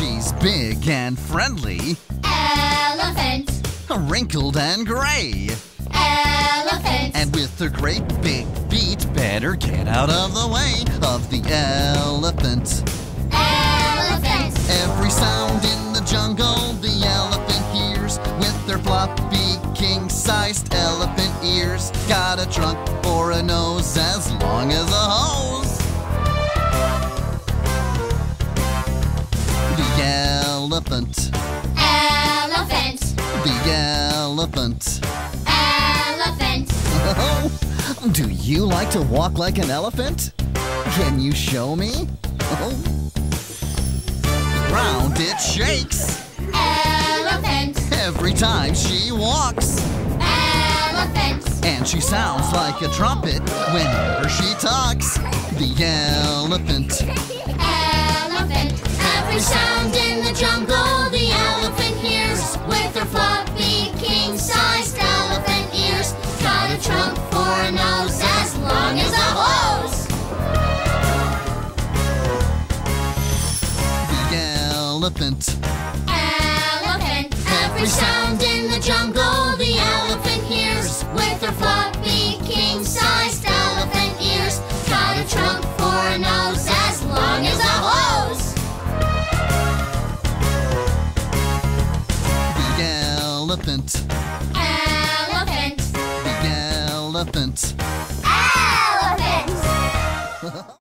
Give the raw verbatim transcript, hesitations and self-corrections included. She's big and friendly. Elephant. Wrinkled and gray. Elephant. And with her great big beat, better get out of the way of the elephant. Elephant. Every sound in the jungle the elephant hears, with their floppy king-sized elephant ears. Got a trunk for a nose as long as a hose. The elephant. Elephant. The elephant. Elephant. Oh, do you like to walk like an elephant? Can you show me? Oh. Round it shakes. Elephant. Every time she walks. Elephant. And she sounds like a trumpet whenever she talks. The elephant. Elephant. Every sound in the jungle the elephant hears, with her floppy king-sized elephant ears. Got a trunk for a nose as long as a hose. Elephant. Elephant. Every sound in the jungle the elephant hears, with her floppy king-sized elephant ears. Got a trunk for a nose as long as a hose. The elephant. Elephant. The elephant. Elephant.